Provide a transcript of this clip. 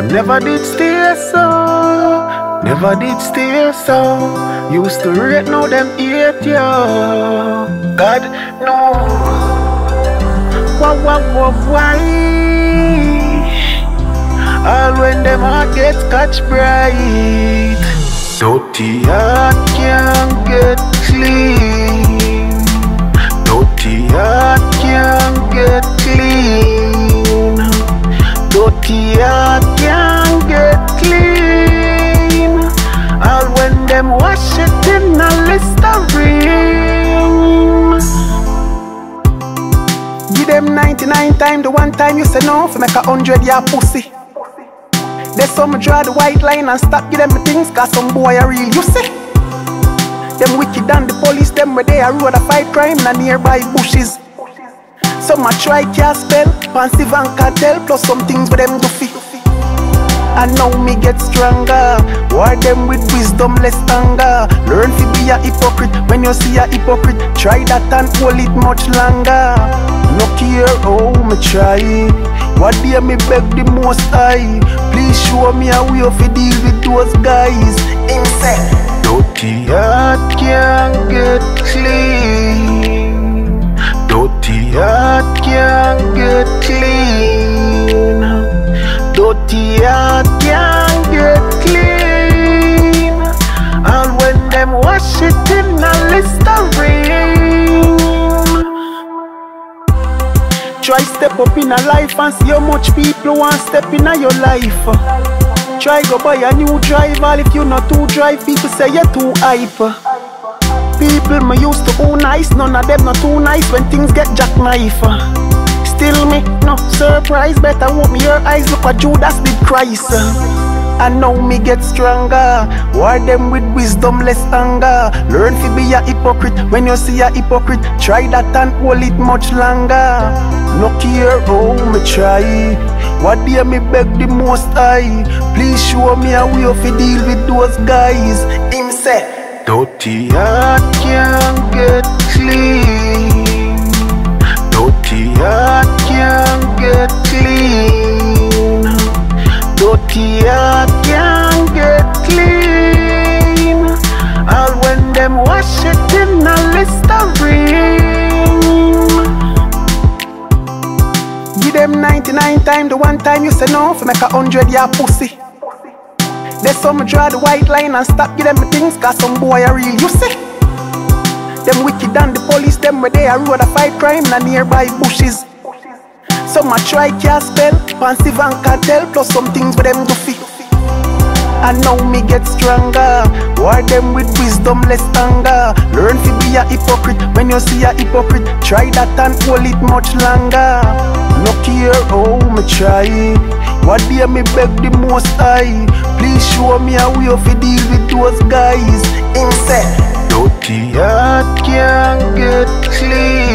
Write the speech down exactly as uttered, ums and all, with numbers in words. Them never did stay so, never did stay so. Used to rate, now them hate you. God knows. Wah wah wah wah. All when them heart gets catch bright. Dutty heart can't get clean. Dutty heart can't get clean. Dutty heart can't get clean. All when them wash it in a Listerine. Give them ninety-nine times the one time you say no, for make a hundred ya pussy. There's some draw the white line and stop you them things, cause some boy are real, you see. Them wicked and the police, them where they are road a fight crime and nearby bushes. Some a try cast spell, fancy van cartel, plus some things with them goofy. And now me get stronger, war them with wisdom, less anger. Learn to be a hypocrite, when you see a hypocrite, try that and hold it much longer. No care how me try. What day me beg the most high, please show me a way to deal with those guys. Insane. Dutty heart can't get clean. Dutty heart can't get clean. Dutty heart can't get clean. And when them wash it in a Listerine. Try step up in a life and see how much people want step in a your life. Try go buy a new drive, all if you not too drive, people say you're too hype. People me used to own nice, none of them not too nice when things get jackknife. Still me, no surprise, better want me your eyes, look at Judas did Christ. And now me get stronger, war them with wisdom, less anger. Learn to be a hypocrite, when you see a hypocrite, try that and hold it much longer. No care how me try, what day me beg the most high, please show me a way to deal with those guys. Him say, Dutty heart can't get clean. Dutty heart can't get clean. Dutty heart can't get clean. All when them wash it in a Listerine. Give them ninety-nine times the one time you say no, for make a hundred ya pussy. There's some draw the white line and stop you them things, cause some boy are real, you see. Them wicked and the police, them where they are road a fight crime and nearby bushes. Some a try cast spell, fancy van cartel, plus some things with them goofy. And now me get stronger, war them with wisdom, less anger. Learn to be a hypocrite, when you see a hypocrite, try that and hold it much longer. No care how me try, what day me beg the most high, please show me a way to deal with those guys. Him say, Dutty heart can't get clean.